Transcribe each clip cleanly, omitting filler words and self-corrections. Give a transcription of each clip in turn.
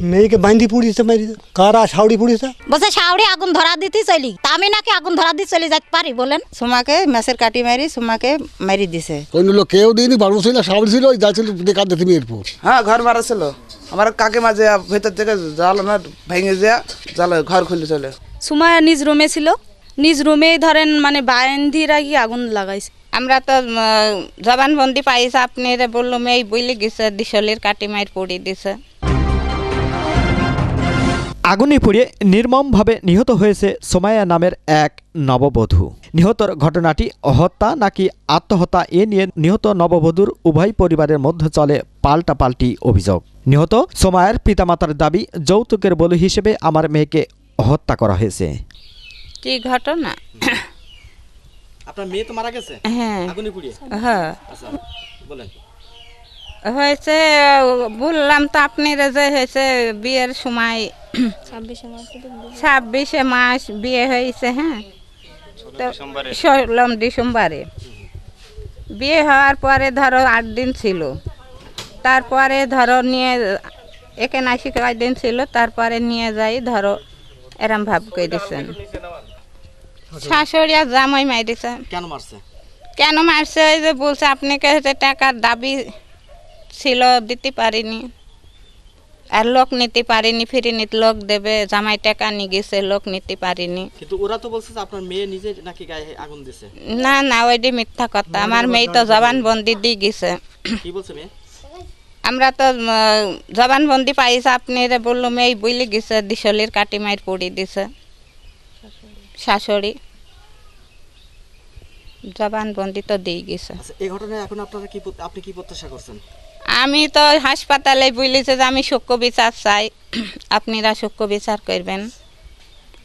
नहीं के बांधी पूरी से मेरी कारा छावड़ी पूरी से बस छावड़ी आगुन धरा दी थी चली तामेना के आगुन धरा दी चली जात पारी बोलन सुमा के मैसेर काटी मेरी सुमा के मेरी दिसे कोन लोग केव देनी बारू से छावड़ी से लो जाचल देखा देती मिरपुर हां घर मारा से लो हमारा काके माजे भेतर जगह जाला ना भेंगे जा जाला घर खुले चले सुमाया निज रूमे छिलो निज रूमेई धरेन माने बांधी राखी आगुन लगाइस हमरा तो जवानबंदी पाइस आपने रे बोललो मैं बोली गिसे दिसलेर काटी मार पड़ी दिसे आगुने पुड़िए निर्मम भावे निहत हो सुमाया नामेर एक नवबधू निहतर घटनाटी हत्या नाकि आत्महत्या ए निये निहत नवबधूर उभय परिवारेर मध्य चले पाल्टा पाल्टी अभियोग निहत सुमायार पितामातार दाबी यौतुकेर बलि हिसेबे आमार मेयेके हत्या करा होयेछे कि घटना आपनार मेये तो मारा गेछे हां आगुने पुड़िए हां अच्छा बोलेन হয়েছে বললাম তো আপনারা যে হয়েছে বিয়ের সময় 26 মাস বিয়ে হয়েছে হ্যাঁ 16 ডিসেম্বরে বিয়ে হওয়ার পরে ধরো 8 দিন ছিল তারপরে ধরো নিয়ে এখানে আসি কয় দিন ছিল তারপরে নিয়ে যাই ধরো এরম ভাব কই দিছেন শাশুড়ি আর জামাই মাইরেছে কেন মারছে এই যে বলছে আপনি কাছে টাকার দাবি ছিলো দিতে পারিনি আর লোক নিতে পারিনি ফিরে নিতে লোক দেবে জামাই টাকা নি গেছে লোক নিতে পারিনি কিন্তু ওরা তো বলছে আপনার মেয়ে নিজে নাকি গায়ে আগুন দিয়েছে না না ওইটা মিথ্যা কথা আমার মেয়ে তো জবানবন্দি দিয়ে গেছে কি বলছে মেয়ে আমরা তো জবানবন্দি পাইছে আপনারা বললো মেয়ে বইলে গেছে দিশলের কাটি মার পড়ে দিয়েছে শাশুড়ি জবানবন্দি তো দিয়ে গেছে আচ্ছা এই ঘটনায় এখন আপনারা কি আপনি কি প্রত্যাশা করছেন आमी तो हासपाताले बुलेছে যে আমি সূক্ষ্ম বিচার চাই আপনারা সূক্ষ্ম বিচার করবেন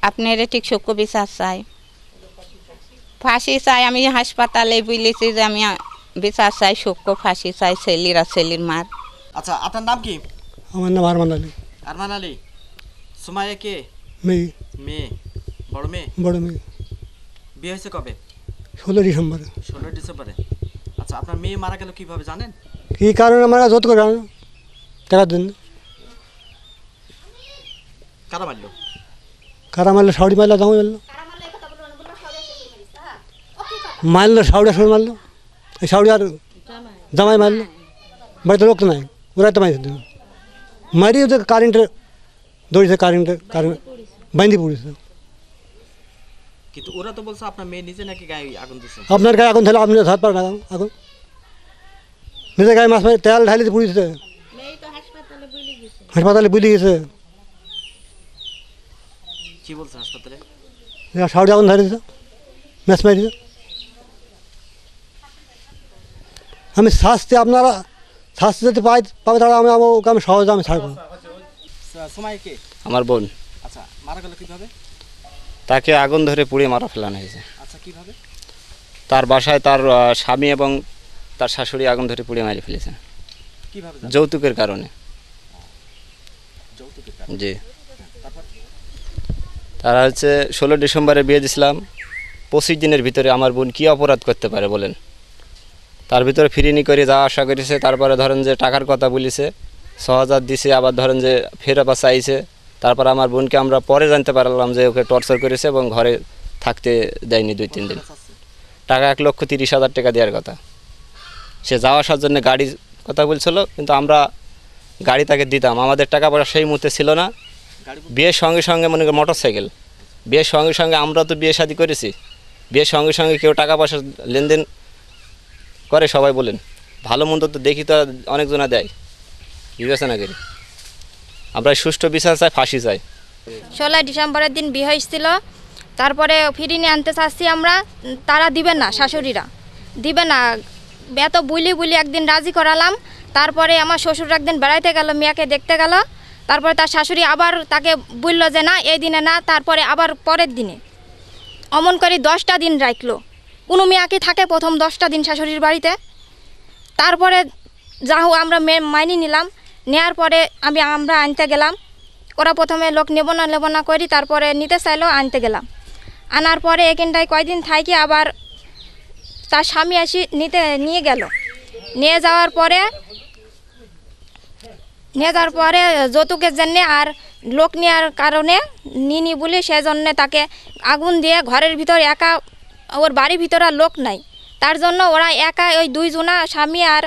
আপনারা ঠিক সূক্ষ্ম বিচার চাই ফাঁসি চাই আমি হাসপাতালে বুলেছি যে আমি বিচার চাই সূক্ষ্ম ফাঁসি চাই ছেলেরা ছেলের মার আচ্ছা আপনার নাম কি আমার নাম আরমান আলী সুমাইয়া কে মেয়ে মেয়ে বড় মেয়ে বিয়ে হয়েছে কবে 16 ডিসেম্বরে আচ্ছা আপনার মেয়ে মারা গেল কিভাবে জানেন ये कारण हमारा जोत को जान करा दिन करा मारलो साउडी मारला जाऊ मारलो मारलो साउडी छोड़ मारलो ए साउडी यार जमाई मारलो बड़े तो लोग नहीं पूरा तमाई मारी तो करंट दौड़ी से करंट बांधी पूरी से कि तो ओरा तो बोलसा अपना मैं नीचे ना कि गाय आगन दिस अपना गाय आगन थला अपने साथ पर आगन मेरे गाय मास में तेल ढाली थी पूरी से मैं तो अस्पताल बुली गई से की बोलता अस्पताल है या साउडी आगन धरी से मास में हम स्वास्थ्य अपना स्वास्थ्य से पावे दादा हम काम सहज हम सार समय के हमार बोन अच्छा मारा गेल কিভাবে তাকে আগুন ধরে পুড়িয়ে মারা ফেলানো হয়েছে আচ্ছা কিভাবে তার বাসায় তার স্বামী এবং তার শাশুড়ি আগুন ধরে পুড়িয়ে মেরে ফেলেছেন কিভাবে যৌতুকের কারণে জি তারপর তারা হচ্ছে 16 ডিসেম্বরে বিয়ে দিছিলাম 25 দিনের ভিতরে আমার বোন কি অপরাধ করতে পারে বলেন তার ভিতরে ফ্রিনি করে যা আশা করেছে তারপরে ধরেন যে টাকার কথা বলেছে 6000 দিয়েছে আবার ধরেন যে ফেরা পাশে আইছে তারপর আমার বোনকে আমরা পরে জানতে পারলাম যে ওকে টর্চার করেছে এবং ঘরে থাকতে দেয়নি 2-3 দিন টাকা 1,30,000 টাকা দেওয়ার কথা সে যাওয়া আসার জন্য গাড়ি কথা বলছিল কিন্তু আমরা গাড়ি তাকে দিতাম আমাদের টাকা পয়সা সেই মুহূর্তে ছিল না বিয়ের সঙ্গে সঙ্গে মনে করেন মোটরসাইকেল বিয়ের সঙ্গে সঙ্গে আমরা তো বিয়ে শাদী করেছি বিয়ের সঙ্গে সঙ্গে কেউ টাকা পয়সা লেনদেন করে সবাই বলেন ভালো মন্দ তো দেখি তো অনেকজনা দেয় বিবেচনা করি আমরা সুষ্ঠু বিচার চাই ফাঁসি চাই 16 ডিসেম্বরের দিন বিয়ে হয়েছিল তারপরে ফিরিনি আনতে চাচ্ছি আমরা তারা দিবেন না শাশুড়িরা দিবেন না এত বুলি একদিন রাজি করালাম তারপরে আমার শ্বশুর একদিন বেড়াইতে গেল মিয়াকে দেখতে গেল তারপরে তার শাশুড়ি আবার তাকে বলল যে না এই দিনে না তারপরে আবার পরের দিনে অমন করে 10টা দিন রাখলো কোনো মিয়াকে থাকে প্রথম 10টা দিন শাশুড়ির বাড়িতে তারপরে যাও আমরা মাইনি নিলাম নেয়ার পরে আমরা আনতে গেলাম ওরা প্রথমে লোক নেব না করি তারপরে নিতে চাইলো আনতে গেলাম আনার পরে এখানটায় কয়েকদিন থাকি আবার তার স্বামী আসি নিয়ে গেল নিয়ে যাওয়ার পরে নেদার পরে যৌতুকের জন্য আর লোক নেয়ার কারণে নিনি বলে সেজন্য তাকে আগুন দিয়ে ঘরের ভিতর একা ওর বাড়ির ভিতর আর লোক নাই তার জন্য ওরা একা ওই দুইজনা স্বামী আর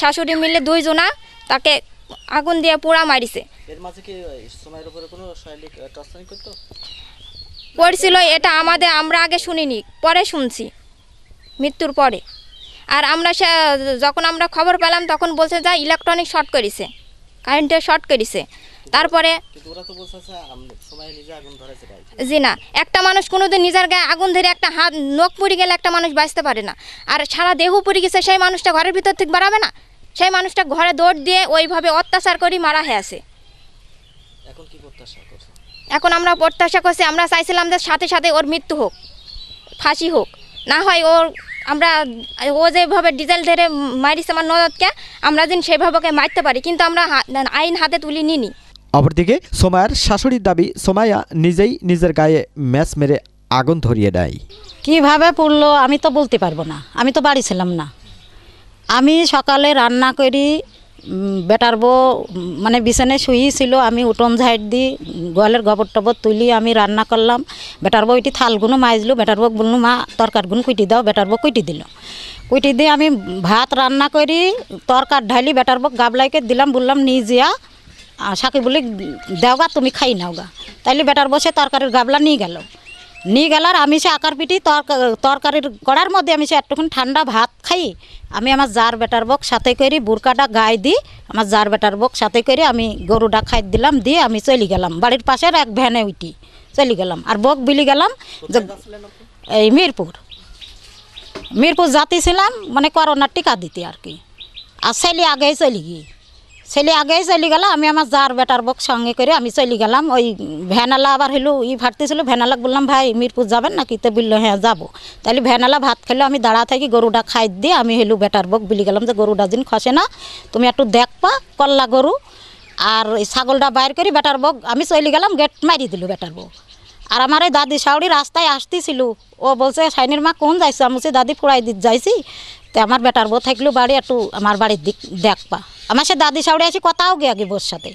শাশুড়ি মিলে দুইজনা তাকে আগুন দিয়ে পোড়া মারিছে। এর মাঝে কি সময়ের উপরে কোনো শারীরিক টর্চারিং করতে পড়ছিল এটা আমাদের আমরা আগে শুনিনি পরে শুনছি মৃত্যুর পরে। আর আমরা যখন আমরা খবর পেলাম তখন বলছে যা ইলেকট্রনিক শর্ট করেছে কারেন্টে শর্ট করেছে। তারপরে জি না একটা মানুষ কোনোদিন নিজের গায়ে আগুন ধরে একটা হাত নখ পুড়ে গেলে একটা মানুষ বাঁচতে পারে না আর সারা দেহ পুড়ে গেছে সেই মানুষটা ঘরের ভিতর থেকে বাড়াবে না সেই মানুষটা ঘরে দৌড় দিয়ে ওইভাবে অত্যাচার করি মারা হয়ে আছে। এখন আমরা প্রত্যাশা করছি আমরা চাইছিলাম যে সাথে সাথে ওর মৃত্যু হোক ফাঁসি হোক না হয় ওর আমরা ও যেভাবে ডিজেল ধরে মারিছে আমার ননদকে আমরা যেন সেভাবে মারতে পারি কিন্তু আমরা আইন হাতে তুলি নিইনি। অপরদিকে সোমায়ার শাশুড়ির দাবি সোমাইয়া নিজেই নিজের গায়ে ম্যাচ মেরে আগুন ধরিয়ে দেয়। কীভাবে পুড়লো আমি তো বলতে পারবো না আমি তো বাড়ি ছিলাম না আমি সকালে রান্না করি বেটার বউ মানে বিছানায় শুয়েছিল আমি উঠোন ঝাইট দিই গোয়ালের গোবর টবর তুলি আমি রান্না করলাম বেটার বউ এটি থালগুনো মাজলো বেটার বউ বললো মা তরকারগুন কুটি দাও বেটার বউ কুটি দিল কুটি দিয়ে আমি ভাত রান্না করি তরকার ঢালি বেটার বউ গাবলাইকে দিলাম বললাম নিয়ে যা শাকি বলি দেওগা তুমি খাই নাওগা তাইলে বেটার বউ সে তরকারির গাবলা নিয়ে গেল আর আমি সে আকার পিটি তরকারির কড়ার মধ্যে আমি সে একটুখানি ঠান্ডা ভাত খাই আমি আমার জার বেটার বক সাথে করি বুরকাটা গায়ে দিই আমার জার বেটার বক সাথে করে আমি গরুটা খাই দিলাম দিয়ে আমি চলে গেলাম বাড়ির পাশের এক ভ্যানে উঠি চলে গেলাম আর বক বিলি গেলাম যে এই মিরপুর যাতেছিলাম মানে করোনার টিকা দিতে আর কি আর ছেলে আগেই চলে গিয়ে চলে গেল আমি আমার জার বেটার বক সঙ্গে করে আমি চলে গেলাম ওই ভ্যানালা আবার হলো ই ভাটতেছিল ভ্যানালাকে বললাম ভাই মিরপুর যাবেন নাকি তো বললো হ্যাঁ যাবো তাহলে ভ্যানালা ভাত খেলো আমি দাঁড়া থাকি গরুটা খাই দিয়ে আমি হলো বেটার বক বলি গেলাম যে গরুটা দিন খসে না তুমি একটু দেখবা কল্লা গরু আর ছাগলটা বাইর করি বেটার বক আমি চলে গেলাম গেট মারি দিল বেটার বক আর আমার এই দাদি শাউড়ি রাস্তায় আসতেছিল ও বলছে সাইনের মা কোন যাইছে আমি বলছি দাদি ফুড়াই দিতে যাইছি তো আমার বেটার বউ থাকলেও বাড়ি একটু আমার বাড়ির দিক দেখবা আমার সে দাদি সাউড়ে আসি কথাও গে আগে বোর সাথে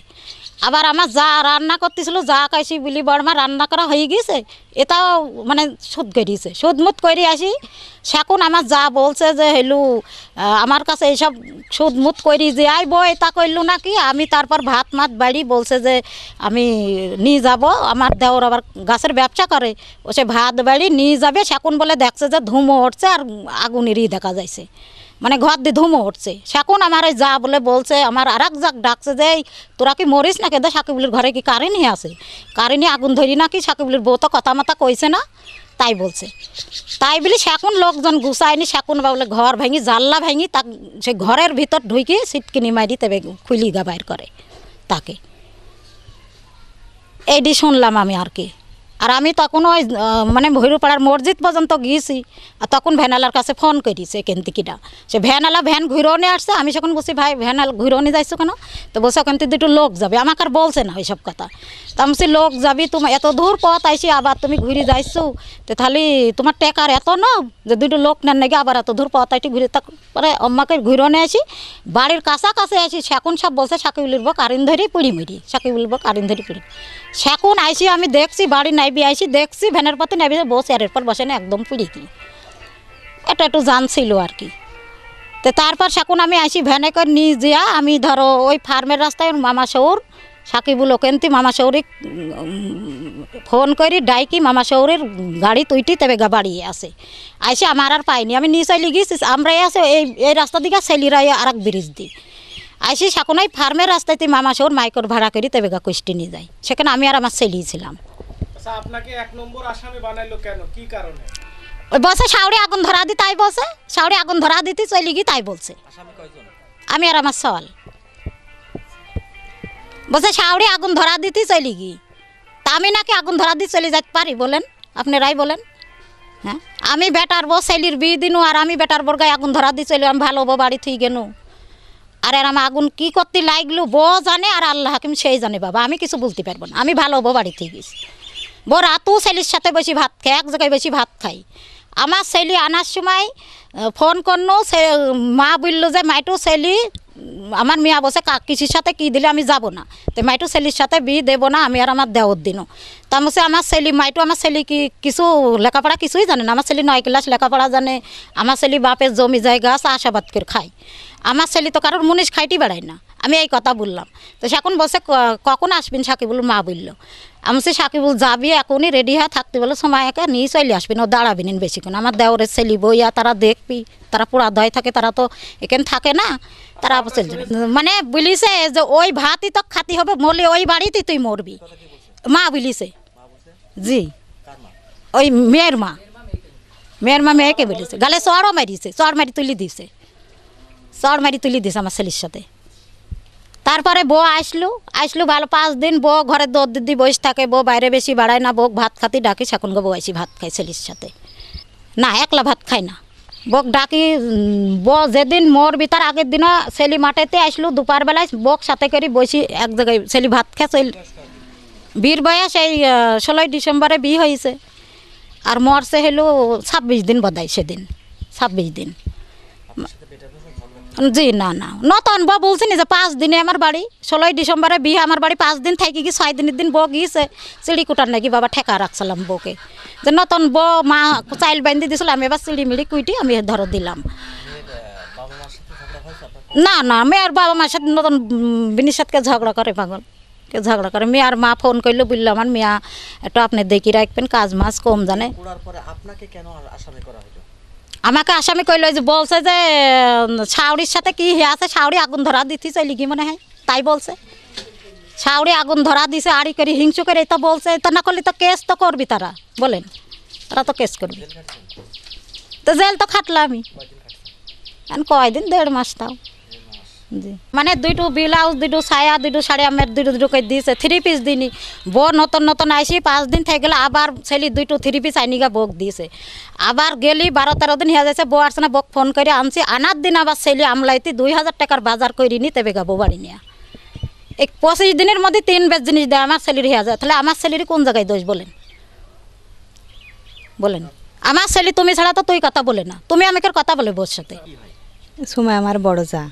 আবার আমার যা রান্না করতেছিল যা কাশি বিলি বড়মা রান্না করা হয়ে গিয়েছে এটাও মানে সুদ করিয়েছে সুদ মুদ করে আসি সেখন আমার যা বলছে যে হেলু আমার কাছে এইসব সুদ মুদ করি যে আই বই এটা করলু নাকি আমি তারপর ভাত মাত বাড়ি বলছে যে আমি নিয়ে যাব আমার দেওর আবার গাছের ব্যবসা করে ও সে ভাত বাড়ি নিয়ে যাবে সেখন বলে দেখছে যে ধুমো উঠছে আর আগুনেরই দেখা যাইছে মানে ঘর দিয়ে ধুমো উঠছে সেখন আমার ওই যা বলে বলছে আমার আর এক যাক ডাকছে যে তোরা কি মরিস না কেদা সাকিবুলের ঘরে কি কারেন্ট হয়ে আছে কারেন্টই আগুন ধরি নাকি সাকিবুলের বউ তো কথা মাথা কইছে না তাই বলছে তাই বলি সেখন লোকজন গুছায়নি সেখন বা বলে ঘর ভাঙি জাল্লা ভাঙি তা সে ঘরের ভিতর ঢুকি সিটকিনি মারি তবে খুলি গা বাইর করে তাকে এইটি শুনলাম আমি আর কি। আর আমি তখন ওই মানে ভৈরুপাড়ার মসজিদ পর্যন্ত গিয়েছি আর তখন ভ্যানালার কাছে ফোন করিছে কেন তিকিটা সে ভ্যানালা ভ্যান ঘুরেও নিয়ে আসছে আমি সেখন বলছি ভাই ভ্যানাল ঘুরেও নিয়ে যাইছো কেন তো বলছে ওখান থেকে দুটো লোক যাবে আমাকে আর বলছে না ওইসব কথা তো আমি বলছি লোক যাবি তোমার এত দূর পথ আইসি আবার তুমি ঘুরে যাইছো তো তাহলে তোমার টেকার এত না যে দুটো লোক নেন নাকি আবার এত দূর পথ আইটি ঘুরে তারপরে অম্মাকে ঘুরেও নিয়ে আসি বাড়ির কাছাকাছি আসি সেখন সব বলছে সাকিবুলির বক আরিন ধরি পুড়ি মরি সাকিবুলির বক আরিন ধরি পুড়ি সেখন আইসি আমি দেখছি বাড়ি নাই আইসি দেখছি ভ্যানের পথে নেবি বউ চেয়ারের পর বসে না একদম পুড়ি কি এটা একটু জানছিল আর কি তো তারপর সেখন আমি আইসি ভ্যানে করে নিয়ে যা আমি ধরো ওই ফার্মের রাস্তায় মামা শৌর সাকিবুল ওকেনতি মামা শৌরি ফোন করি ডাইকি মামা শৌরের গাড়ি তুইটি তবে গা বাড়ি আসে আইসি আমার আর পাইনি আমি নিয়ে চাইলে গিয়েছি আমরাই আসে এই এই রাস্তা দিকে সেলিরা আর এক ব্রিজ দিই আইসি সেখন ওই ফার্মের রাস্তায় মামা শৌর মাইকর ভাড়া করি তবে গা কুষ্টি নিয়ে যাই সেখানে আমি আর আমার সেলিয়েছিলাম বসে শাউড়ে আগুন ধরা দি তাই বসে শাউড়ে আগুন ধরা দিতে চলে গিয়ে তাই বলছে আমি আর আমার সল বসে শাউড়ে আগুন ধরা দিতে চলে গিয়ে তা আমি নাকি আগুন ধরা দিয়ে চলে যাইতে পারি বলেন আপনারাই বলেন হ্যাঁ আমি বেটার বউ ছেলির বিয়ে দিনু আর আমি বেটার বর গায়ে আগুন ধরা দিয়ে চলে আমি ভালো বউ বাড়ি থুই গেনু আর এর আমার আগুন কী করতে লাগলো বউ জানে আর আল্লাহ হাকিম সেই জানে বাবা আমি কিছু বলতে পারবো না আমি ভালো বউ বাড়ি থুই গেছি বো রাতু ছেলির সাথে বেশি ভাত খাই এক জায়গায় বেশি ভাত খাই আমার ছেলে আনার সময় ফোন করলো মা বললো যে মাইটু ছেলে আমার মেয়ে বসে কাকির সাথে কি দিলে আমি যাব না, তো মাইটু ছেলির সাথে বিয়ে দেবো না আমি আর আমার দেওয়ার দিনও। তা বসে আমার ছেলে মাইটু, আমার ছেলে কি কিছু লেখাপড়া কিছুই জানে না, আমার ছেলে 9 ক্লাস লেখাপড়া জানে, আমার ছেলে বাপের জমি জায়গা চাষাবাদ করে খায়, আমার ছেলে তো কারোর মুনিশ খাইটি বেড়ায় না। আমি এই কথা বললাম, তো এখন বসে কখন আসবেন সাকিবুল মা বললো। আমি সে সাকিবুল যাবি এখনই রেডি হয়ে থাকতে বলে, সোমায়াকে নিয়ে চলে আসবেন, ও দাঁড়াবি নিন বেশিক্ষণ, আমার দেওয়ারের ছেলে বইয়া তারা দেখবি, তারা পোড়াদয় থাকে, তারা তো এখানে থাকে না, তারা চলে যাবে। মানে বলিছে যে ওই ভাতই তো খাতি হবে, মরলে ওই বাড়িতেই তুই মরবি, মা বলিছে। জি ওই মেয়ের মা, মেয়ের মা মেয়েকে বলিছে, গালে চড়ও মারিছে, চড় মারি তুলি দিছে, চড় মারি তুলি দিছে আমার ছেলের সাথে। তারপরে বউ আসলো ভালো 5 দিন বউ ঘরে দর্দি বসে থাকে, বউ বাইরে বেশি বাড়ায় না, বউ ভাত খাতি ডাকি, সাকুন গো বউ আসি ভাত খাই ছেলের সাথে, না একলা ভাত খায় না, বক ডাকি। বউ যেদিন মরবি তার আগের দিনও ছেলে মাঠেতে আসলো দুপুরবেলায়, বক সাথে করে বসি এক জায়গায় ছেলে ভাত খায়। বীর বয়স এই 16 ডিসেম্বরে বিয়ে হয়েছে, আর মরছে হলো 26 দিন বোধহয়, সেদিন 26 দিন। জি না না নতুন বউ বলছি না যে 5 দিনে আমার বাড়ি, 16 ডিসেম্বরে বিয়ে, আমার বাড়ি 5 দিন থাকি কি 6 দিনের দিন বউ গিয়েছে চিড়ি কুটার নাকি বাবা ঠেকা রাখছিলাম বউকে, যে নতুন বউ মা চাইল বান্ধি দিয়েছিল, আমি এবার চিড়ি মিড়ি কুইটি আমি ধরো দিলাম। না না মেয়ের বাবা মার সাথে নতুন বিনির সাথে ঝগড়া করে, পাগল কে ঝগড়া করে। মেয়ার মা ফোন করলো, বললো আমার মেয়া একটু আপনি দেখি রাখবেন, কাজ মাছ কম জানে। আপনাকে কেন আসামি করা হলো? আমাকে আসামি কইল যে বলছে যে শাওরির সাথে কি হে আছে, শাওরি আগুন ধরা দিতে চলি কি মনে হয়, তাই বলছে শাওরি আগুন ধরা দিছে আড়ি করে হিংসু করে, এটা বলছে। এটা না করলে তো কেস তো করবি, তারা বলেন তারা তো কেস করবি, তো জেল তো খাটলাম আমি কয়দিন, 1.5 মাস তাও। জি মানে 2টো ব্লাউজ, 2টো ছায়া, 2টো শাড়ি আমার 2টো করে দিয়েছে, 3 পিস দিনই। বউ নতুন আইসি 5 দিন থেকে গেলে, আবার ছেলে 2টো 3 পিস আইনিকা বক দিয়েছে, আবার গেলি 12-13 দিন হয়ে যাচ্ছে, বউ আসছে না, বক ফোন করে আনছি, আনার দিন আবার ছেলে আমলাইতে 2000 টাকার বাজার করে নিতে বেগা বউ বাড়ি নিয়ে। এই 25 দিনের মধ্যে 3 বেশ জিনিস দেয় আমার ছেলের হয়ে যায়, তাহলে আমার ছেলের কোন জায়গায় দোষ বলেন? বলেন আমার ছেলে তুমি ছাড়া তো তুই কথা বলে না, তুমি আমাকে কথা বলে বউর সাথে। সুমাইয়া আমার বড় যা,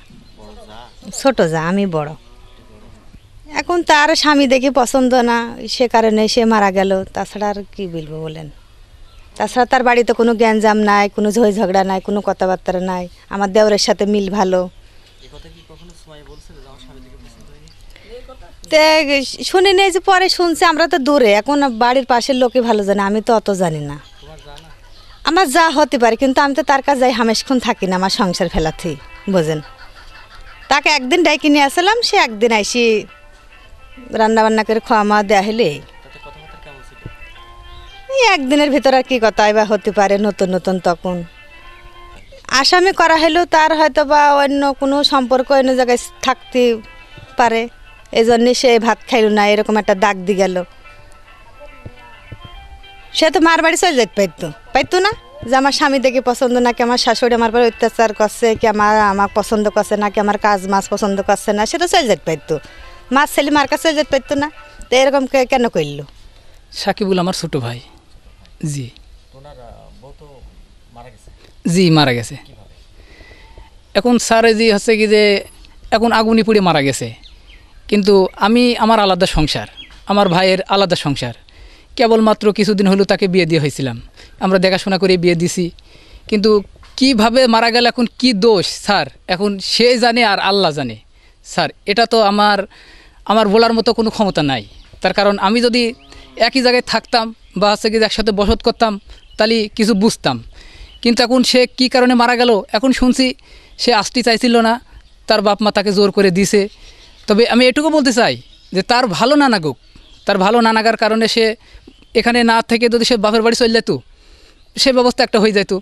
ছোট যা, আমি বড়। এখন তার স্বামী দেখি পছন্দ না, সে কারণে সে মারা গেল, তাছাড়া আর কী বলবো বলেন। তাছাড়া তার বাড়িতে কোনো গ্যাঞ্জাম নাই, কোনো ঝই ঝগড়া নাই, কোনো কথাবার্তা নাই, আমার দেওরের সাথে মিল ভালো। তে শুনি নাই যে, পরে শুনছে, আমরা তো দূরে, এখন বাড়ির পাশের লোকে ভালো জানে, আমি তো অত জানি না। আমার যা হতে পারে, কিন্তু আমি তো তার কাছে যাই হামেশক্ষণ থাকি না, আমার সংসার ফেলাতেই বোঝেন। তাকে একদিন ডাইকে নিয়ে আসলাম, সে একদিন আইসি রান্নাবান্না করে খাওয়া মা দেওয়া হলে, এই একদিনের ভিতর আর কি কথা এবার হতে পারে, নতুন নতুন তখন। আসামি করা হলেও তার হয়তো বা অন্য কোনো সম্পর্ক অন্য জায়গায় থাকতে পারে, এই জন্যে সে ভাত খাইল না, এরকম একটা দাগ দিয়ে গেল। সে তো মার বাড়ি চলে যেতে পাইতো না, যে আমার স্বামী দেখে পছন্দ না, কি আমার শাশুড়ি আমার পরে অত্যাচার করছে, কি আমার পছন্দ করছে না, কি আমার কাজ মাছ পছন্দ করছে না, সেটা চলে যেতে পারতো, মাছ ছেলে মার কাছে চলে যেতে পারতো না, তো এরকম কেন করল? সাকিবুল আমার ছোটো ভাই। জি জি মারা গেছে এখন স্যারে। জি হচ্ছে কি যে এখন আগুনি পুড়ে মারা গেছে, কিন্তু আমার আলাদা সংসার, আমার ভাইয়ের আলাদা সংসার। কেবলমাত্র কিছুদিন হলো তাকে বিয়ে দিয়ে হয়েছিলাম, আমরা দেখাশোনা করে বিয়ে দিছি, কিন্তু কিভাবে মারা গেল, এখন কি দোষ স্যার, এখন সে জানে আর আল্লাহ জানে স্যার, এটা তো আমার বলার মতো কোনো ক্ষমতা নাই। তার কারণ আমি যদি একই জায়গায় থাকতাম বা হচ্ছে কি একসাথে বসত করতাম, তাহলে কিছু বুঝতাম, কিন্তু এখন সে কি কারণে মারা গেল এখন শুনছি সে আসতে চাইছিল না, তার বাপ মা তাকে জোর করে দিছে। তবে আমি এটুকু বলতে চাই যে তার ভালো না নাগুক, তার ভালো না নাগার কারণে সে এখানে না থেকে যদি সে বাপের বাড়ি চলে যেত, সে ব্যবস্থা একটা হয়ে যেত।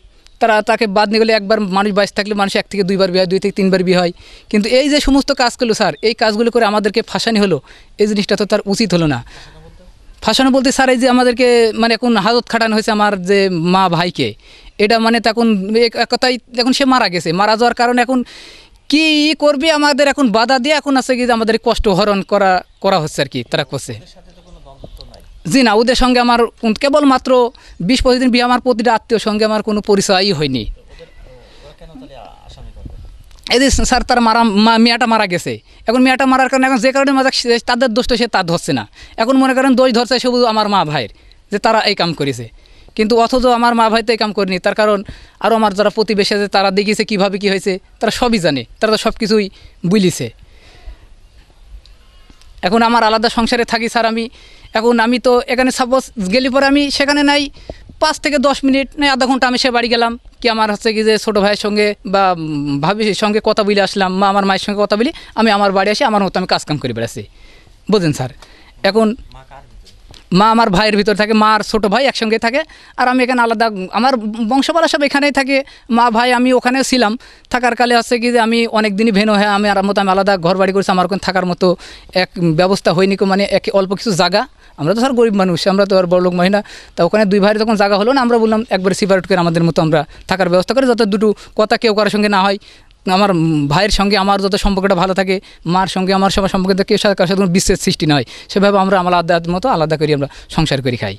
তাকে বাদ নিয়ে গেলে, একবার মানুষ বাইশ থাকলে মানুষ 1 থেকে 2 বার বিয়ে হয়, 2 থেকে 3 বার বিয়ে হয়, কিন্তু এই যে সমস্ত কাজগুলো স্যার, এই কাজগুলো করে আমাদেরকে ফাঁসানি হলো, এই জিনিসটা তো তার উচিত হলো না। ফাঁসানো বলতে স্যার এই যে আমাদেরকে মানে এখন হাজত খাটানো হয়েছে আমার যে মা ভাইকে, এটা মানে তখন এক কথাই এখন সে মারা গেছে, মারা যাওয়ার কারণে এখন কি করবে আমাদের এখন বাধা দিয়ে এখন আছে কি যে আমাদের কষ্ট হরণ করা হচ্ছে আর কি তারা করছে। জি না, ওদের সঙ্গে আমার কেবলমাত্র 20-25 দিন বিয়ে, আমার প্রতিটা আত্মীয়র সঙ্গে আমার কোনো পরিচয়ই হয়নি। এদিন সারতার মারা মেয়েটা মারা গেছে। এখন মেয়েটা মারার কারণে এখন যে কারণে মজা তাদের দোষ তো সে তার ধরছে না। এখন মনে করেন দোষ ধরছে শুধু আমার মা ভাইয়ের যে তারা এই কাম করেছে, কিন্তু অথচ আমার মা ভাই তো এই কাম করেনি। তার কারণ আরও আমার যারা প্রতিবেশী আছে তারা দেখিয়েছে কীভাবে কী হয়েছে, তারা সবই জানে, তারা তো সব কিছুই বুঝিয়েছে। এখন আমার আলাদা সংসারে থাকি স্যার আমি। এখন আমি তো এখানে সাপোজ গেলে পরে আমি সেখানে নাই 5 থেকে 10 মিনিট নাই আধা ঘন্টা আমি সে বাড়ি গেলাম, কি আমার হচ্ছে কি যে ছোটো ভাইয়ের সঙ্গে বা ভাবির সঙ্গে কথা বলে আসলাম বা আমার মায়ের সঙ্গে কথা বলি, আমি আমার বাড়ি আসি, আমার মতো আমি কাজকাম করে বেড়াচ্ছি, বুঝলেন স্যার। এখন মা আমার ভাইয়ের ভিতর থাকে, মা আর ছোটো ভাই একসঙ্গে থাকে, আর আমি এখানে আলাদা আমার বংশপালা সব এখানেই থাকে। মা ভাই আমি ওখানেও ছিলাম, থাকার কালে হচ্ছে কি যে আমি অনেক দিনই ভেনো হয়ে আমি আর মতো আমি আলাদা ঘর বাড়ি করছি, আমার ওখানে থাকার মতো এক ব্যবস্থা হয়নি, মানে এক অল্প কিছু জায়গা। আমরা তো স্যার গরিব মানুষ, আমরা তো আর বড়লোক মানুষ না, তা ওখানে দুই ভাইয়ের যখন জায়গা হলো না, আমরা বললাম একবারে সিপারেট করে আমাদের মতো আমরা থাকার ব্যবস্থা করি, যাতে দুটো কথা কেউ কারোর সঙ্গে না হয়, আমার ভাইয়ের সঙ্গে আমার যত সম্পর্কটা ভালো থাকে, মার সঙ্গে আমার সবার সম্পর্কটা কেউ সাথে কারোর সাথে কোনো বিচ্ছেদ সৃষ্টি না হয়, সেভাবে আমরা আলাদা মতো আলাদা করি আমরা সংসার করি খাই।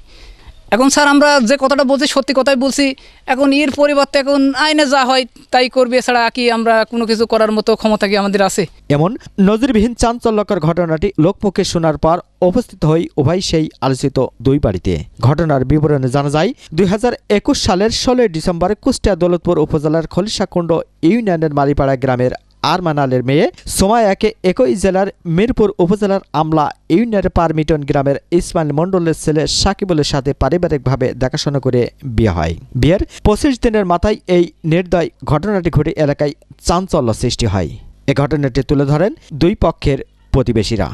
এখন স্যার আমরা যে কথাটা বলছি সত্যি কথাই বলছি। এখন এর পরিবর্তে এখন আইনে যা হয় তাই করবে, এছাড়া কি আমরা কোনো কিছু করার মতো ক্ষমতা কি আমাদের আছে? এমন নজিরবিহীন চাঞ্চল্যকর ঘটনাটি লোকমুখে শোনার পর উপস্থিত হই উভয় সেই আলোচিত দুই বাড়িতে। ঘটনার বিবরণে জানা যায় 2021 সালের 16 ডিসেম্বর কুষ্টিয়া দৌলতপুর উপজেলার খলিশাকুণ্ড ইউনিয়নের মালিপাড়া গ্রামের আরমানালের মেয়ে সুমাইয়াকে একই জেলার মিরপুর উপজেলার আমলা ইউনিয়নের পারমিটন গ্রামের ইসমাইল মণ্ডলের ছেলে সাকিবুলের সাথে পারিবারিকভাবে দেখাশোনা করে বিয়ে হয়। বিয়ের 25 দিনের মাথায় এই নির্দয় ঘটনাটি ঘটে এলাকায় চাঞ্চল্য সৃষ্টি হয়। এ ঘটনাটি তুলে ধরেন দুই পক্ষের প্রতিবেশীরা।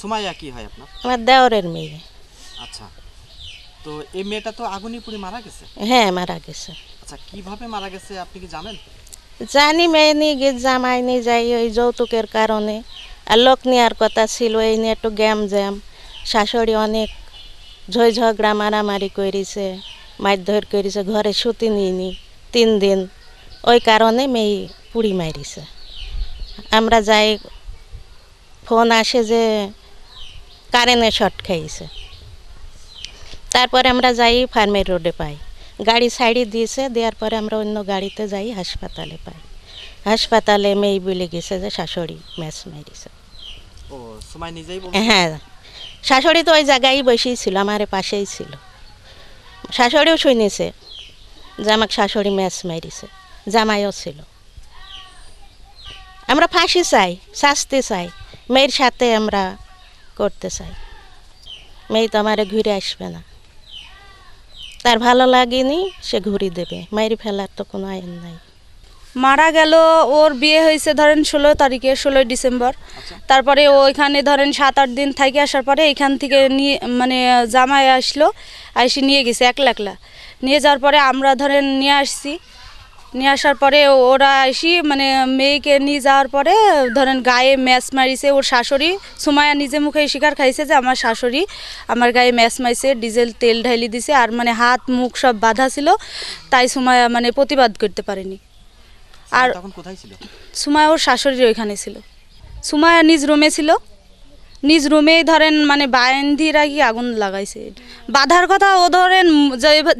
সুমাইয়া কি হয় আপনার? আমার দেওরের মেয়ে। আচ্ছা, তো এই মেয়েটা তো আগুনে পুড়ে মারা গেছে? হ্যাঁ, মারা গেছে। আচ্ছা, কিভাবে মারা গেছে আপনি কি জানেন? জানি, মেয়ে নিয়ে জামাই নিয়ে যাই ওই যৌতুকের কারণে, আর লোক নেওয়ার কথা ছিল, এই নিয়ে একটু গ্যাম জ্যাম, শাশুড়ি অনেক ঝই ঝগড়া মারামারি করেছে, মারধর করেছে, ঘরে সুতি নিইনি 3 দিন, ওই কারণে মেয়ে পুড়ি মারিছে। আমরা যাই, ফোন আসে যে কারেন্টে শর্ট খাইছে, তারপরে আমরা যাই ফার্মের রোডে পাই, গাড়ি সাইডে দিয়েছে, দেওয়ার পরে আমরা অন্য গাড়িতে যাই হাসপাতালে পাই, হাসপাতালে মেয়ে বলে গেছে যে শাশুড়ি ম্যাচ মেরেছে। ও সময় নিজেই বলে? হ্যাঁ, শাশুড়ি তো ওই জায়গায় বসেই ছিল, আমার পাশেই ছিল, শাশুড়িও শুনেছে যে আমাকে শাশুড়ি ম্যাচ মেরেছে, জামাইও ছিল। আমরা ফাঁসি চাই, শাস্তি চাই, মেয়ের সাথে আমরা করতে চাই, মেয়ে তো আমার ঘুরে আসবে না, তার ভালো লাগেনি, সে ঘুরি দেবে, মাইরি ফেলার তো কোনো আইন নাই। মারা গেল, ওর বিয়ে হয়েছে ধরেন 16 তারিখে, 16 ডিসেম্বর। তারপরে ওইখানে ধরেন 7-8 দিন থেকে আসার পরে এইখান থেকে নিয়ে মানে জামাই আসলো, আইসি নিয়ে গেছে একলা, নিয়ে যাওয়ার পরে আমরা ধরেন নিয়ে আসছি, নিয়ে আসার পরে ওরা আসি মানে মেয়েকে নিয়ে যাওয়ার পরে ধরেন গায়ে ম্যাচ মারিছে ওর শাশুড়ি। সুমাইয়া নিজে মুখে শিকার খাইছে যে আমার শাশুড়ি আমার গায়ে ম্যাচ মারিছে, ডিজেল তেল ঢাইলি দিছে, আর মানে হাত মুখ সব বাঁধা ছিল, তাই সুমাইয়া মানে প্রতিবাদ করতে পারেনি। আর কোথায় ছিল সুমাইয়া? ওর শাশুড়ি ওইখানে ছিল, সুমাইয়া নিজ রুমে ছিল, নিজ রুমেই ধরেন মানে বায়েন্দিরা কি আগুন লাগাইছে। বাধার কথা ও ধরেন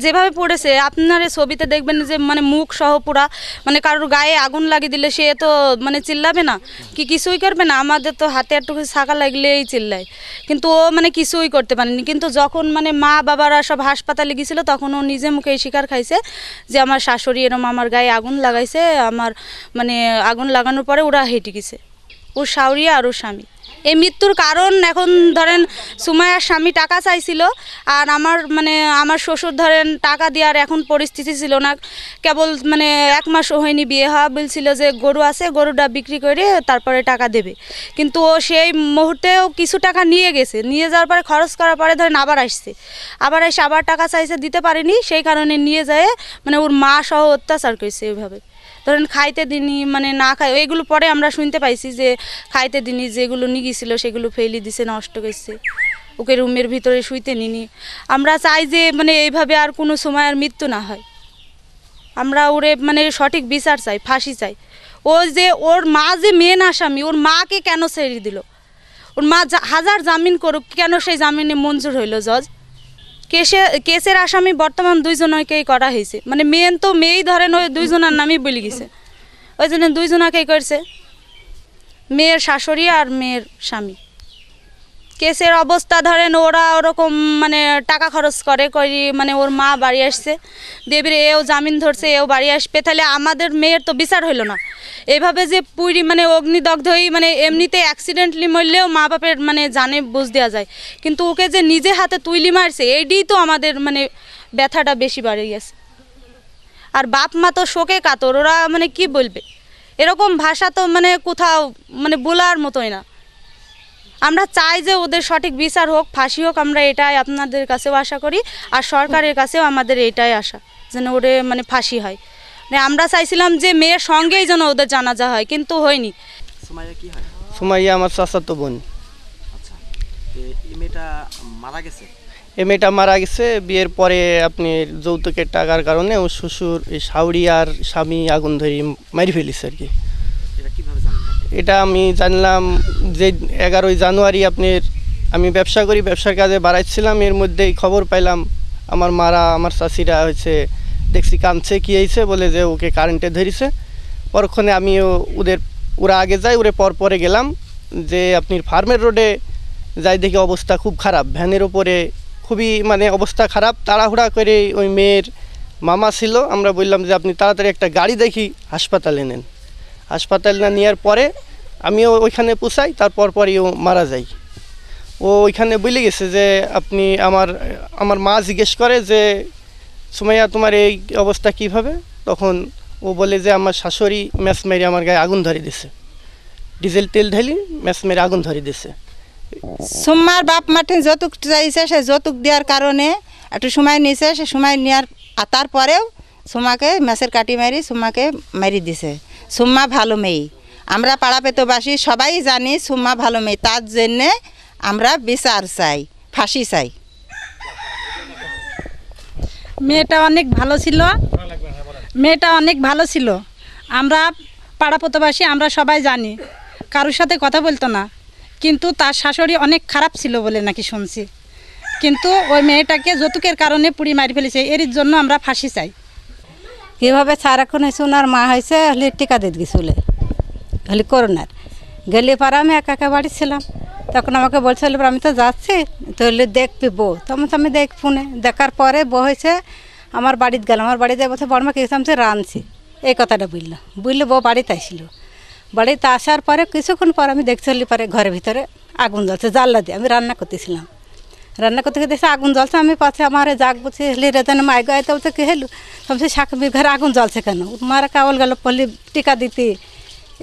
যেভাবে পড়েছে আপনারা ছবিতে দেখবেন যে মানে মুখ সহ পুরা, মানে কারোর গায়ে আগুন লাগিয়ে দিলে সে তো মানে চিল্লাবে না কি কিছুই করবে না, আমাদের তো হাতে একটু ছাকা লাগলেই চিল্লায়, কিন্তু ও মানে কিছুই করতে পারেনি। কিন্তু যখন মানে মা বাবারা সব হাসপাতালে গিয়েছিল তখন ও নিজে মুখে শিকার খাইছে যে আমার শাশুড়ি এরম আমার গায়ে আগুন লাগাইছে, আমার মানে আগুন লাগানোর পরে ওরা হেঁটে গেছে, ওর শাউরি আর ওর স্বামী। এই মৃত্যুর কারণ এখন ধরেন সুমাইয়ার স্বামী টাকা চাইছিল, আর আমার মানে আমার শ্বশুর ধরেন টাকা দেওয়ার এখন পরিস্থিতি ছিল না, কেবল মানে 1 মাসও হয়নি বিয়ে হওয়া, বলছিল যে গরু আছে গরুটা বিক্রি করে তারপরে টাকা দেবে, কিন্তু ও সেই মুহূর্তেও কিছু টাকা নিয়ে গেছে, নিয়ে যাওয়ার পরে খরচ করার পরে ধরেন আবার এসে আবার টাকা চাইছে, দিতে পারেনি, সেই কারণে নিয়ে যায় মানে ওর মা সহ অত্যাচার করেছে। এইভাবে ধরেন খাইতে দিনই মানে না খাই, এইগুলো পরে আমরা শুনতে পাইছি যে খাইতে দিনই যেগুলো নিয়ে গিয়েছিল সেগুলো ফেলে দিছে, নষ্ট করছে, ওকে রুমের ভিতরে শুইতে নিনি। আমরা চাই যে মানে এইভাবে আর কোনো সময় আর মৃত্যু না হয়, আমরা ওরে মানে সঠিক বিচার চাই, ফাঁসি চাই। ও যে ওর মা যে মেন আসামি, ওর মাকে কেন ছেড়ে দিল? ওর মা হাজার জামিন করুক, কেন সেই জামিনে মঞ্জুর হইল জজ? কেসের আসামি বর্তমান 2 জনকেই করা হয়েছে, মানে মেন তো মেয়েই ধরেন ওই 2 জনের নামই বলে গেছে, ওই জন্য দুইজনকে করছে মেয়ের শাশুড়ি আর মেয়ের স্বামী। কেসের অবস্থা ধরেন ওরা ওরকম মানে টাকা খরচ করে করি মানে ওর মা বাড়ি আসছে দেবীরে এও জামিন ধরছে এও বাড়ি আসবে, তাহলে আমাদের মেয়ের তো বিচার হইল না। এভাবে যে পুরি মানে অগ্নিদগ্ধ হয়ে মানে এমনিতে অ্যাক্সিডেন্টলি মরলেও মা বাপের মানে জানে বুঝ দেওয়া যায়, কিন্তু ওকে যে নিজে হাতে তুইলি মারছে এইটাই তো আমাদের মানে ব্যথাটা বেশি বাড়ে গেছে। আর বাপ মা তো শোকে কাতর, ওরা মানে কি বলবে, এরকম ভাষা তো মানে কোথাও মানে বলার মতোই না। আমরা চাই যে ওদের সঠিক বিচার হোক, ফাঁসি হোক, আমরা এটাই আপনাদের কাছেও আশা করি আর সরকারের কাছেও আমাদের এটাই আশা যেন ওরে মানে ফাঁসি হয়। মানে আমরা চাইছিলাম যে মেয়ের সঙ্গেই যেন ওদের জানাজা হয়, কিন্তু হয়নি। সুমাইয়া কি হয়? সুমাইয়া আমার চাচাতো বোন। আচ্ছা, এই মেয়েটা মারা গেছে? এই মেয়েটা মারা গেছে বিয়ের পরে আপনি যৌতুকের টাকার কারণে ও শ্বশুর এই শাউরি আর স্বামী আগুন ধরে মারি ফেলিছে আর কি। এটা কিভাবে জানলেন? এটা আমি জানলাম যে 11ই জানুয়ারি আপনার আমি ব্যবসা করি, ব্যবসার কাজে বাড়াইছিলাম, এর মধ্যেই খবর পাইলাম আমার মারা আমার চাষিরা হয়েছে দেখছি কাঁদছে কী হয়েছে বলে যে ওকে কারেন্টে ধরেছে। পরক্ষণে আমিও ওরা আগে যাই, ওরে পরে গেলাম যে আপনি ফার্মের রোডে যাই দেখি অবস্থা খুব খারাপ, ভ্যানের ওপরে খুবই মানে অবস্থা খারাপ। তাড়াহুড়া করে ওই মেয়ের মামা ছিল, আমরা বললাম যে আপনি তাড়াতাড়ি একটা গাড়ি দেখি হাসপাতালে নেন। হাসপাতালে না নেওয়ার পরে আমিও ওইখানে পৌঁছাই, তারপর পরেই ও মারা যাই। ও ওইখানে বলে গেছে যে আপনি আমার মা জিজ্ঞেস করে যে সুমাইয়া তোমার এই অবস্থা কীভাবে, তখন ও বলে যে আমার শাশুড়ি ম্যাচ মেরে আমার গায়ে আগুন ধরে দিছে, ডিজেল তেল ঢেলি ম্যাচ মেরে আগুন ধরে দিছে। সুমার বাপ মাঠে যৌতুক চাইছে, সে যৌতুক দেওয়ার কারণে একটু সময় নিয়েছে, সে সময় নেওয়ার তারপরেও সুমাকে ম্যাচের কাটি মারি সুমাকে মারি দিছে। সুম্মা ভালো মেয়ে, আমরা পাড়া পেতবাসী সবাই জানি সুম্মা ভালো মেয়ে, তার জন্যে আমরা বিচার চাই, ফাঁসি চাই। মেয়েটা অনেক ভালো ছিল, আমরা পাড়া পেতবাসী আমরা সবাই জানি, কারোর সাথে কথা বলতো না, কিন্তু তার শাশুড়ি অনেক খারাপ ছিল বলে নাকি শুনছি, কিন্তু ওই মেয়েটাকে যৌতুকের কারণে পুড়ি মারি ফেলেছে। এর জন্য আমরা ফাঁসি চাই। কীভাবে সারাক্ষণ হয়েছে ওনার মা হয়েছে হলে টিকা দিতে গেছিলো হলে করোনার গেলে পাড়া আমি একা একা বাড়ি ছিলাম, তখন আমাকে বলছে হলে আমি তো যাচ্ছি তো হলে দেখবি বউ, তখন আমি দেখবো না, দেখার পরে বউ হয়েছে আমার বাড়িতে গেলাম, আমার বাড়িতে যাই বলছে বড়মা কিছু আমি রাঁধছি, এই কথাটা বুঝলো বউ বাড়িতে আসিল। বাড়িতে আসার পরে কিছুক্ষণ পর আমি দেখছি হলে পরে ঘরের ভিতরে আগুন জ্বলছে, জানলা দিয়ে আমি রান্না করতেছিলাম, রান্না করতে গিয়ে দেখছি আগুন জ্বলছে। আমি পাশে আমার জাগ বলছি হেলি রেজান মাই গায়ে তো বলছে কে হেলু সবচেয়ে শাকবির ঘরে আগুন জ্বলছে কেন, মারা কাবল গেল পল্লি টিকা দিতে।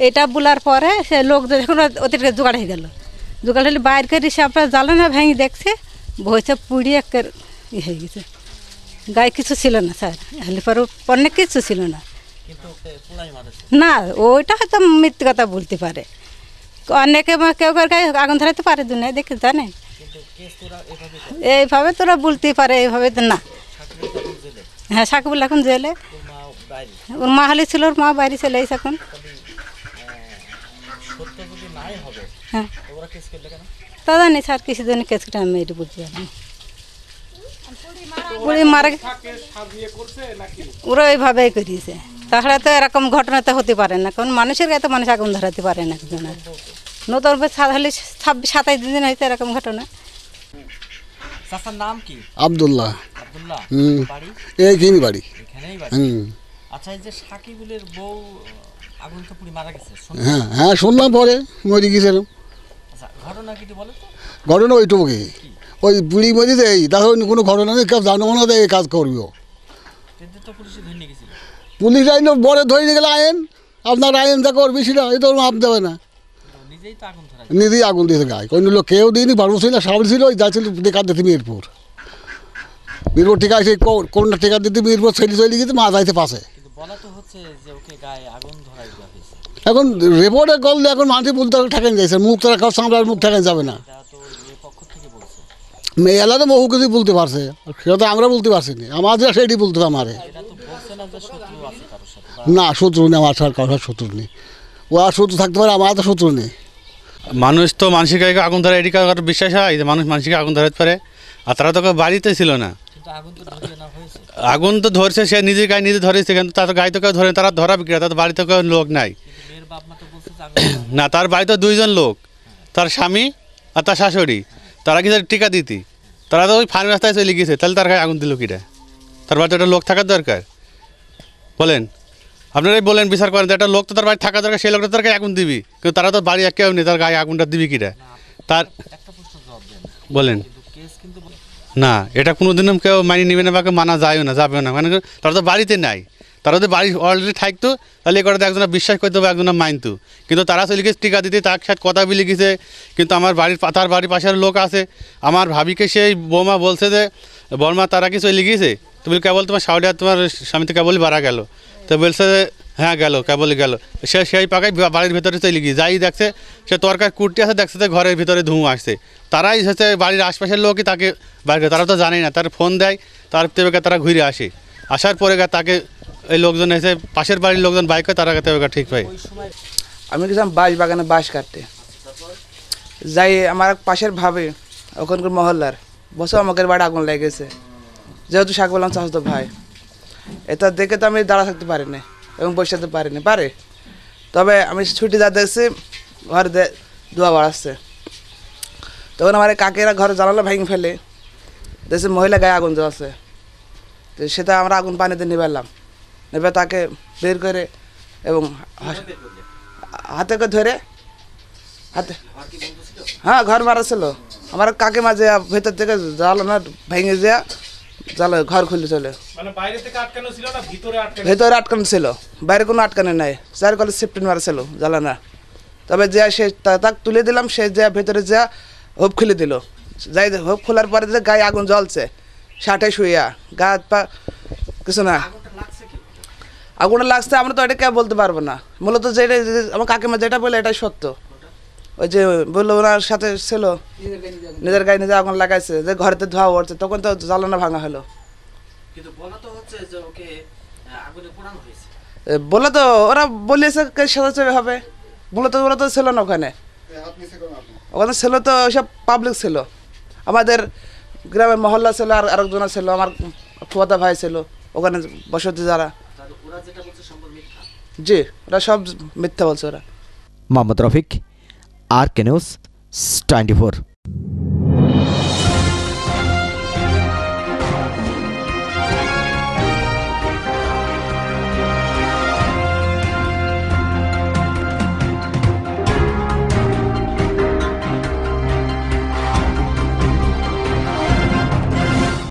এটা বলার পরে সে লোক যখন ওদেরকে জোগাড় হয়ে গেল, জোগাড় হলে বাইর করে সে আপনার জ্বালানা ভেঙে দেখছে বইছে পুড়িয়ে ই হয়ে গেছে, গায়ে কিছু ছিল না স্যার হেলি পরে অনেক কিছু ছিল না। না ওইটা হয়তো মিথ্যে কথা বলতে পারে, অনেকে কেউ কার গায়ে আগুন ধরাতে পারে দুনিয়া দেখে জানেন, এইভাবে তোরা বলতে পারে এইভাবে না। হ্যাঁ সাকিবুল এখন জেলে, ওর মা হলে ছিল, ওর মা বাইরে চলে এসে এখন। হ্যাঁ তা জানি স্যার কিছু জন্য কেসটা আমি এটা বলতে পারি মারা ওরা এইভাবেই করিয়েছে, তাহলে তো এরকম ঘটনা তো হতে পারে না, কারণ মানুষের গায়ে তো মানুষ আগুন ধরাতে পারে না একজনের। নতুন হলে 27-28 দিন হয়েছে এরকম ঘটনা। শুনলাম পরে মরি গেছে ঘটনা ওইটুকুই, ওই বুড়ি মরি যে দেখো কোনো ঘটনা নেই, কেউ জানো না এই কাজ করবি, পুলিশ আইন বড় ধরে নিয়ে গেলে আইন আপনার আইন যা করবি সেটা এই তো মাপ দেবে না, নিজেই আগুন দিয়েছে গায়ে, কোনো লোক কেউ দিইনি, বারো ছিল সাবল ছিল যাচ্ছিল টিকা দিতে মিরপুর টিকা সেই কোনটা টিকা দিতে মিরপুর ছেলে চলে গেছে মা যাইতে পাশে। এখন রেপোর্টে করলে এখন মানুষ বলতে ঠেকানো যাচ্ছে, মুখ তারা কারো সামলার মুখ ঠেকানো যাবে না, মেয়েরা তো বহু কিছু বলতে পারছে, সেটা তো আমরা বলতে পারছি না, আমার যা সেটি বলতে হবে আমারে না শত্রু নেই, আমার কারোর শত্রু নেই, ও আর শত্রু থাকতে পারে আমার তো শত্রু নেই। মানুষ তো মানুষের গায়ে আগুন ধরে এটি বিশ্বাস হয় যে মানুষ মানুষকে আগুন ধরাতে পারে, আর তারা তো বাড়িতে ছিল না, আগুন তো ধরছে সে নিজে গায়ে নিজে ধরেছে, কিন্তু তার গায়ে তো কেউ ধরে তারা ধরা বিক্রেতা, তার বাড়িতে কেউ লোক নাই না, তার বাড়িতে দুইজন লোক, তার স্বামী আর তার শাশুড়ি, তারা কি টিকা দিতি, তারা তো ওই ফান রাস্তায় চলে গিয়েছে, তাহলে তার গায়ে আগুন দিল কিরা? তার বাড়িতে একটা লোক থাকার দরকার, বলেন আপনারাই বলেন, বিচার করেন, একটা লোক তো তার বাড়ি থাকা দরকার, সেই লোকটা তার গায়ে আগুন দিবি, কিন্তু তারা তো বাড়ি এক কেউ নেই, তার গায়ে আগুনটা দিবি কিরা? তার বলেন না, এটা কোনোদিনও কেউ মানিয়ে নেবে না বা মানা যায়ও না, যাবেও না, মানে তারা তো বাড়িতে নাই, তারা যদি বাড়ি অলরেডি থাকতো তাহলে এ কথাটা একজনা বিশ্বাস করতে হবে, একজনা মানত, কিন্তু তারা চলে গেছে টিকা দিতে, তার সাথে কথা বলে গেছে, কিন্তু আমার বাড়ির তার বাড়ির পাশের লোক আছে, আমার ভাবিকে সেই বৌমা বলছে যে বর্মা তারা কি চলে গিয়েছে, তুমি কেবল তোমার শাওড়িয়া তোমার স্বামী তো কেবলই বাড়া গেল, তো বলছে যে হ্যাঁ গেল কেবলই গেল, সে সেই পাকায় বাড়ির ভিতরে চলে গিয়ে যাই দেখছে সে তরকার কুর্তি আছে, দেখছে যে ঘরের ভিতরে ধুঁ আসছে, তারাই হচ্ছে বাড়ির আশপাশের লোকই তাকে বাইরে, তারা তো জানে না, তার ফোন দেয়, তার থেকে তারা ঘুরে আসে, আসার পরে তাকে এই লোকজন এসে পাশের বাড়ির লোকজন বাইক হয়, তারা তেবেকা ঠিক পাই। আমি গেছিলাম বাঁশ বাগানে বাঁশ কাটতে, যাই আমার পাশের ভাবে ওখানকার মহল্লার বসে আমাকে বাড়ি আগুন লেগেছে, যেহেতু শাক বললাম চাষ তো ভাই, এটা দেখে তো আমি দাঁড়া থাকতে পারি না এবং বসাতে পারিনি পারে, তবে আমি ছুটি যা দেখছি ঘর ধোয়া বাড়াচ্ছে, তখন আমার কাকেরা ঘর জ্বালালো ভেঙে ফেলে, দেখছি মহিলা গায়ে আগুন জ্বালাচ্ছে, তো সেটা আমরা আগুন পানিতে নিবেলাম, নেবে তাকে বের করে এবং হাতে করে ধরে হাতে, হ্যাঁ ঘর মারা ছিল আমার কাকে মাঝে ভেতর থেকে জ্বালো না ভেঙে যা জ্বালো ঘর খুলে চলে, ভেতরে আটকানো ছিল, বাইরে কোনো আটকানো নাই, চার কলেজ সিফটিন মারা ছিল জ্বালানা, তবে যা সে তাক তুলে দিলাম, সে যা ভেতরে যা হোপ খুলে দিল, যাই হোপ খোলার পরে যে গায়ে আগুন জ্বলছে, শার্টে শুইয়া গা হাত পা কিছু না আগুনটা লাগছে, আমরা তো এটা কে বলতে পারবো না, মূলত যেটা আমার কাকিমা যেটা বলে এটাই সত্য, ওই যে বললো ওনার সাথে ছিল নিজের গায়ে নিজে আগুন লাগাইছে, যে ঘরেতে ধোয়া উঠছে, তখন তো জ্বালানা ভাঙা হলো, বলে তো ওরা বলিয়েছে সাথে হবে, মূলত ওরা তো ছিল না ওখানে, ওখানে ছিল তো সব পাবলিক ছিল, আমাদের গ্রামের মহল্লা ছিল, আর আরেকজনা ছিল আমার ফুয়াদা ভাই ছিল ওখানে বসতি যারা, জি ওরা সব মিথ্যা বলছে ওরা। Mohammad Rafiq, RK News 24।